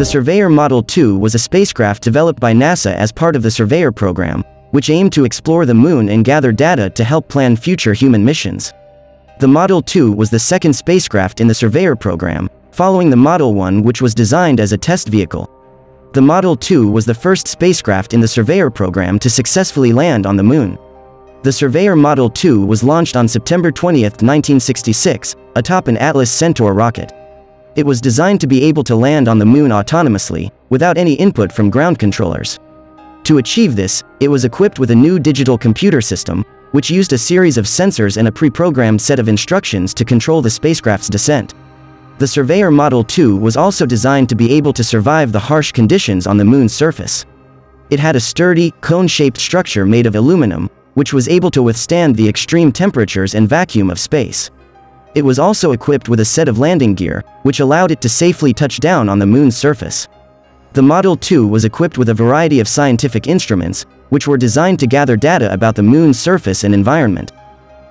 The Surveyor Model 2 was a spacecraft developed by NASA as part of the Surveyor program, which aimed to explore the Moon and gather data to help plan future human missions. The Model 2 was the second spacecraft in the Surveyor program, following the Model 1, which was designed as a test vehicle. The Model 2 was the first spacecraft in the Surveyor program to successfully land on the Moon. The Surveyor Model 2 was launched on September 20, 1966, atop an Atlas Centaur rocket. It was designed to be able to land on the Moon autonomously, without any input from ground controllers. To achieve this, it was equipped with a new digital computer system, which used a series of sensors and a pre-programmed set of instructions to control the spacecraft's descent. The Surveyor Model 2 was also designed to be able to survive the harsh conditions on the Moon's surface. It had a sturdy, cone-shaped structure made of aluminum, which was able to withstand the extreme temperatures and vacuum of space. It was also equipped with a set of landing gear, which allowed it to safely touch down on the Moon's surface. The Model 2 was equipped with a variety of scientific instruments, which were designed to gather data about the Moon's surface and environment.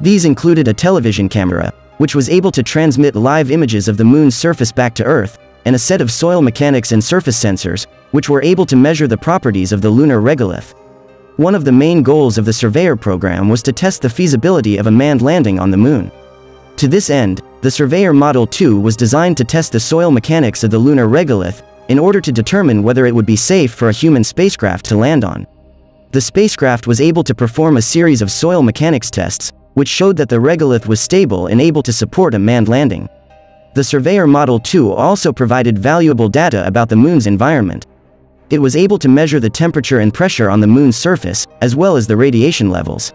These included a television camera, which was able to transmit live images of the Moon's surface back to Earth, and a set of soil mechanics and surface sensors, which were able to measure the properties of the lunar regolith. One of the main goals of the Surveyor program was to test the feasibility of a manned landing on the Moon. To this end, the Surveyor Model 2 was designed to test the soil mechanics of the lunar regolith in order to determine whether it would be safe for a human spacecraft to land on. The spacecraft was able to perform a series of soil mechanics tests, which showed that the regolith was stable and able to support a manned landing. The Surveyor Model 2 also provided valuable data about the Moon's environment. It was able to measure the temperature and pressure on the Moon's surface, as well as the radiation levels.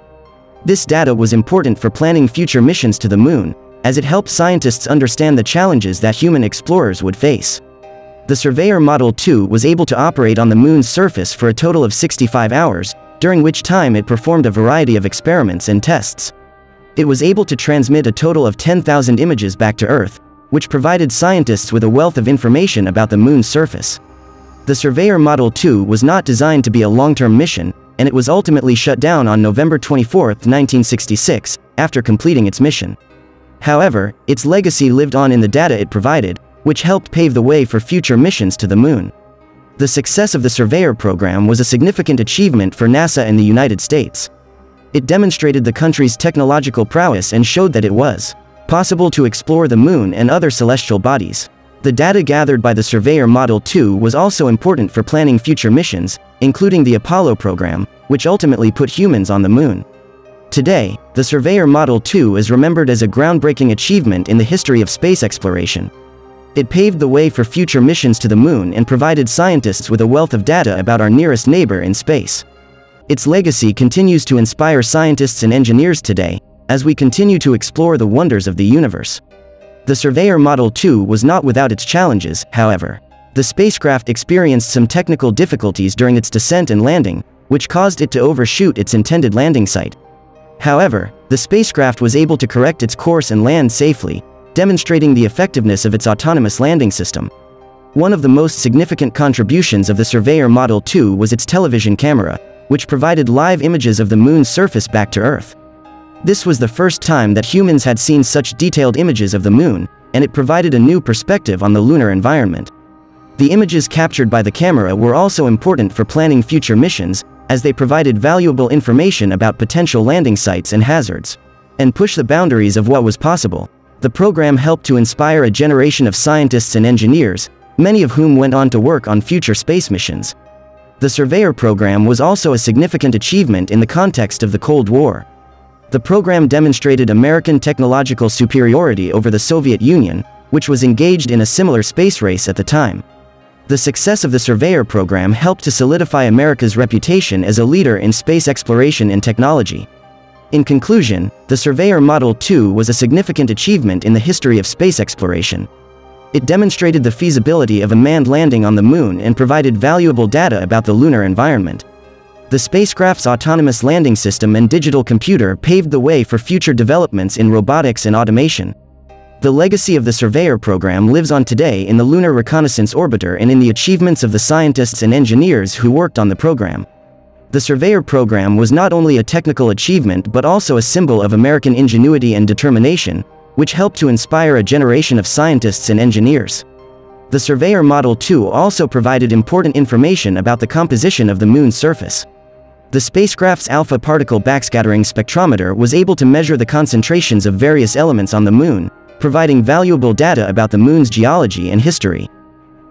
This data was important for planning future missions to the Moon, as it helped scientists understand the challenges that human explorers would face. The Surveyor Model 2 was able to operate on the Moon's surface for a total of 65 hours, during which time it performed a variety of experiments and tests. It was able to transmit a total of 10,000 images back to Earth, which provided scientists with a wealth of information about the Moon's surface. The Surveyor Model 2 was not designed to be a long-term mission, and it was ultimately shut down on November 24, 1966, after completing its mission. However, its legacy lived on in the data it provided, which helped pave the way for future missions to the Moon. The success of the Surveyor program was a significant achievement for NASA and the United States. It demonstrated the country's technological prowess and showed that it was possible to explore the Moon and other celestial bodies. The data gathered by the Surveyor Model 2 was also important for planning future missions, including the Apollo program, which ultimately put humans on the Moon. Today, the Surveyor Model 2 is remembered as a groundbreaking achievement in the history of space exploration. It paved the way for future missions to the Moon and provided scientists with a wealth of data about our nearest neighbor in space. Its legacy continues to inspire scientists and engineers today, as we continue to explore the wonders of the universe. The Surveyor Model 2 was not without its challenges, however. The spacecraft experienced some technical difficulties during its descent and landing, which caused it to overshoot its intended landing site. However, the spacecraft was able to correct its course and land safely, demonstrating the effectiveness of its autonomous landing system. One of the most significant contributions of the Surveyor Model 2 was its television camera, which provided live images of the Moon's surface back to Earth. This was the first time that humans had seen such detailed images of the Moon, and it provided a new perspective on the lunar environment. The images captured by the camera were also important for planning future missions, as they provided valuable information about potential landing sites and hazards, and pushed the boundaries of what was possible. The program helped to inspire a generation of scientists and engineers, many of whom went on to work on future space missions. The Surveyor program was also a significant achievement in the context of the Cold War. The program demonstrated American technological superiority over the Soviet Union, which was engaged in a similar space race at the time. The success of the Surveyor program helped to solidify America's reputation as a leader in space exploration and technology. In conclusion, the Surveyor Model 2 was a significant achievement in the history of space exploration. It demonstrated the feasibility of a manned landing on the Moon and provided valuable data about the lunar environment. The spacecraft's autonomous landing system and digital computer paved the way for future developments in robotics and automation. The legacy of the Surveyor program lives on today in the Lunar Reconnaissance Orbiter and in the achievements of the scientists and engineers who worked on the program. The Surveyor program was not only a technical achievement but also a symbol of American ingenuity and determination, which helped to inspire a generation of scientists and engineers. The Surveyor Model 2 also provided important information about the composition of the Moon's surface. The spacecraft's alpha particle backscattering spectrometer was able to measure the concentrations of various elements on the Moon, providing valuable data about the Moon's geology and history.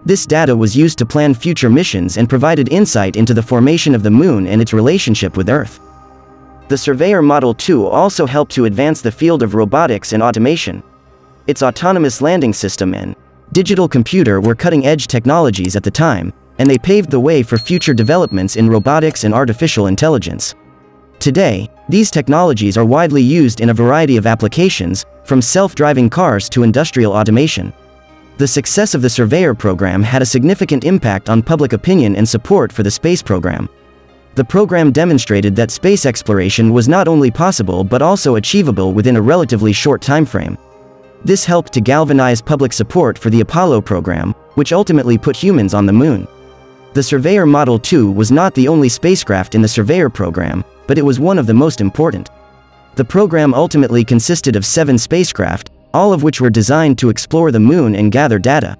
This data was used to plan future missions and provided insight into the formation of the Moon and its relationship with Earth. The Surveyor Model 2 also helped to advance the field of robotics and automation. Its autonomous landing system and digital computer were cutting-edge technologies at the time, and they paved the way for future developments in robotics and artificial intelligence. Today, these technologies are widely used in a variety of applications, from self-driving cars to industrial automation. The success of the Surveyor program had a significant impact on public opinion and support for the space program. The program demonstrated that space exploration was not only possible but also achievable within a relatively short timeframe. This helped to galvanize public support for the Apollo program, which ultimately put humans on the Moon. The Surveyor Model 2 was not the only spacecraft in the Surveyor program, but it was one of the most important. The program ultimately consisted of 7 spacecraft, all of which were designed to explore the Moon and gather data.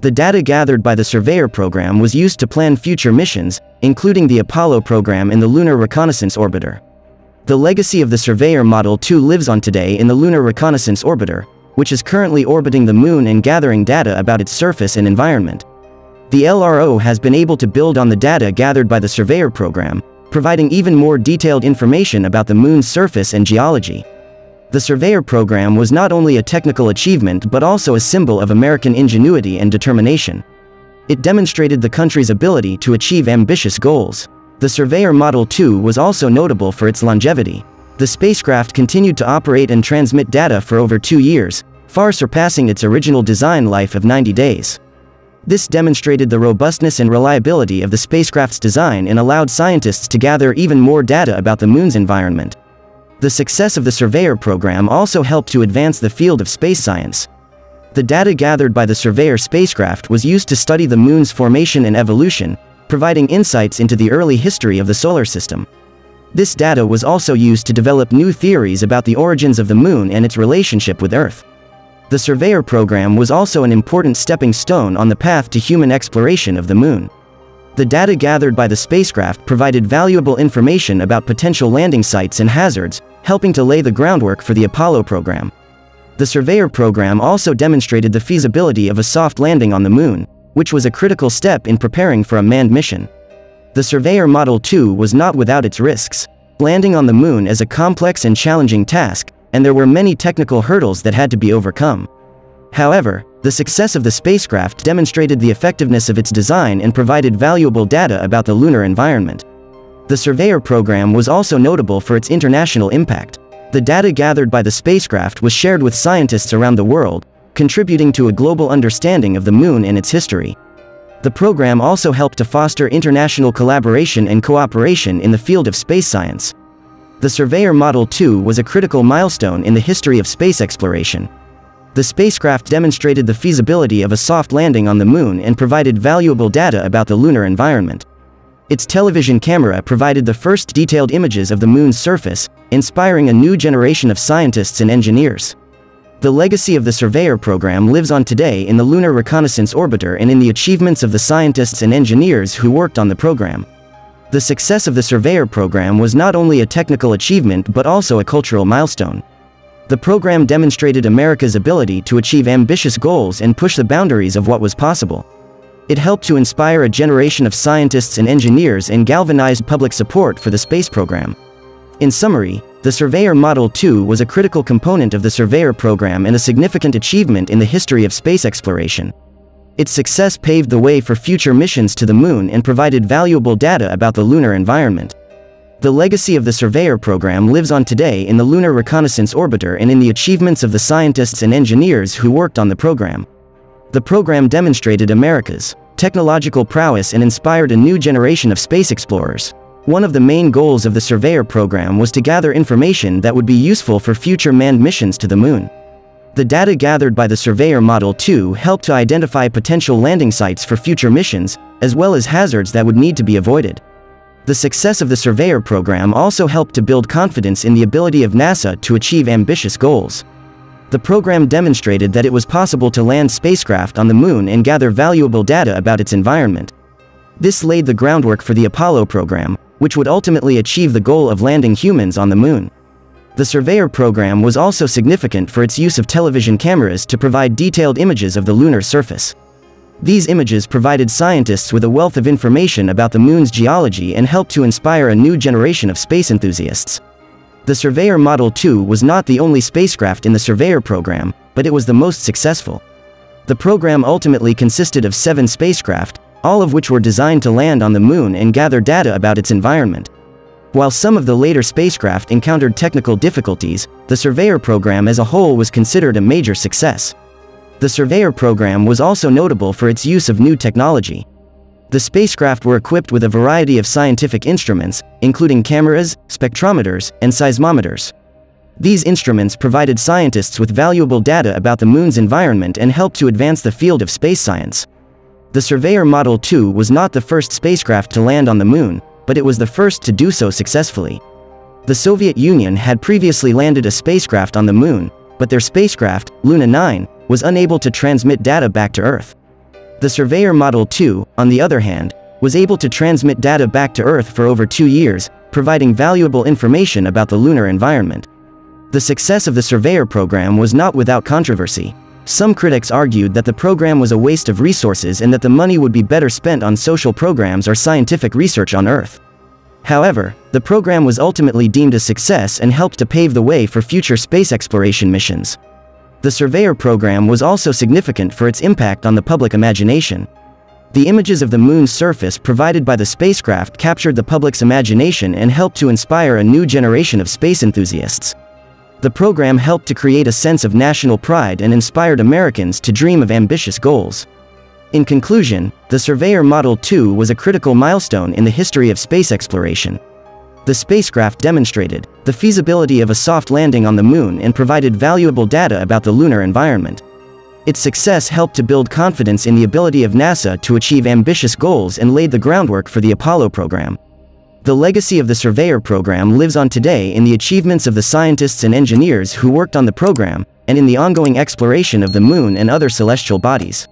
The data gathered by the Surveyor program was used to plan future missions, including the Apollo program and the Lunar Reconnaissance Orbiter. The legacy of the Surveyor Model 2 lives on today in the Lunar Reconnaissance Orbiter, which is currently orbiting the Moon and gathering data about its surface and environment. The LRO has been able to build on the data gathered by the Surveyor program, providing even more detailed information about the Moon's surface and geology. The Surveyor program was not only a technical achievement but also a symbol of American ingenuity and determination. It demonstrated the country's ability to achieve ambitious goals. The Surveyor Model 2 was also notable for its longevity. The spacecraft continued to operate and transmit data for over 2 years, far surpassing its original design life of 90 days. This demonstrated the robustness and reliability of the spacecraft's design and allowed scientists to gather even more data about the Moon's environment. The success of the Surveyor program also helped to advance the field of space science. The data gathered by the Surveyor spacecraft was used to study the Moon's formation and evolution, providing insights into the early history of the solar system. This data was also used to develop new theories about the origins of the Moon and its relationship with Earth. The Surveyor program was also an important stepping stone on the path to human exploration of the Moon. The data gathered by the spacecraft provided valuable information about potential landing sites and hazards, helping to lay the groundwork for the Apollo program. The Surveyor program also demonstrated the feasibility of a soft landing on the Moon, which was a critical step in preparing for a manned mission. The Surveyor Model 2 was not without its risks. Landing on the Moon is a complex and challenging task, and there were many technical hurdles that had to be overcome. However, the success of the spacecraft demonstrated the effectiveness of its design and provided valuable data about the lunar environment. The Surveyor program was also notable for its international impact. The data gathered by the spacecraft was shared with scientists around the world, contributing to a global understanding of the Moon and its history. The program also helped to foster international collaboration and cooperation in the field of space science. The Surveyor Model 2 was a critical milestone in the history of space exploration. The spacecraft demonstrated the feasibility of a soft landing on the Moon and provided valuable data about the lunar environment. Its television camera provided the first detailed images of the Moon's surface, inspiring a new generation of scientists and engineers. The legacy of the Surveyor program lives on today in the Lunar Reconnaissance Orbiter and in the achievements of the scientists and engineers who worked on the program. The success of the Surveyor program was not only a technical achievement but also a cultural milestone. The program demonstrated America's ability to achieve ambitious goals and push the boundaries of what was possible. It helped to inspire a generation of scientists and engineers and galvanized public support for the space program. In summary, the Surveyor Model 2 was a critical component of the Surveyor program and a significant achievement in the history of space exploration. Its success paved the way for future missions to the Moon and provided valuable data about the lunar environment. The legacy of the Surveyor program lives on today in the Lunar Reconnaissance Orbiter and in the achievements of the scientists and engineers who worked on the program. The program demonstrated America's technological prowess and inspired a new generation of space explorers. One of the main goals of the Surveyor program was to gather information that would be useful for future manned missions to the Moon. The data gathered by the Surveyor Model 2 helped to identify potential landing sites for future missions, as well as hazards that would need to be avoided. The success of the Surveyor program also helped to build confidence in the ability of NASA to achieve ambitious goals. The program demonstrated that it was possible to land spacecraft on the Moon and gather valuable data about its environment. This laid the groundwork for the Apollo program, which would ultimately achieve the goal of landing humans on the Moon. The Surveyor program was also significant for its use of television cameras to provide detailed images of the lunar surface. These images provided scientists with a wealth of information about the Moon's geology and helped to inspire a new generation of space enthusiasts. The Surveyor Model 2 was not the only spacecraft in the Surveyor program, but it was the most successful. The program ultimately consisted of 7 spacecraft, all of which were designed to land on the Moon and gather data about its environment. While some of the later spacecraft encountered technical difficulties, the Surveyor program as a whole was considered a major success. The Surveyor program was also notable for its use of new technology. The spacecraft were equipped with a variety of scientific instruments, including cameras, spectrometers, and seismometers. These instruments provided scientists with valuable data about the Moon's environment and helped to advance the field of space science. The Surveyor Model 2 was not the first spacecraft to land on the Moon, but it was the first to do so successfully. The Soviet Union had previously landed a spacecraft on the Moon, but their spacecraft, Luna 9, was unable to transmit data back to Earth. The Surveyor Model 2, on the other hand, was able to transmit data back to Earth for over 2 years, providing valuable information about the lunar environment. The success of the Surveyor program was not without controversy. Some critics argued that the program was a waste of resources and that the money would be better spent on social programs or scientific research on Earth. However, the program was ultimately deemed a success and helped to pave the way for future space exploration missions. The Surveyor program was also significant for its impact on the public imagination. The images of the Moon's surface provided by the spacecraft captured the public's imagination and helped to inspire a new generation of space enthusiasts. The program helped to create a sense of national pride and inspired Americans to dream of ambitious goals. In conclusion, the Surveyor Model 2 was a critical milestone in the history of space exploration. The spacecraft demonstrated the feasibility of a soft landing on the Moon and provided valuable data about the lunar environment. Its success helped to build confidence in the ability of NASA to achieve ambitious goals and laid the groundwork for the Apollo program. The legacy of the Surveyor program lives on today in the achievements of the scientists and engineers who worked on the program, and in the ongoing exploration of the Moon and other celestial bodies.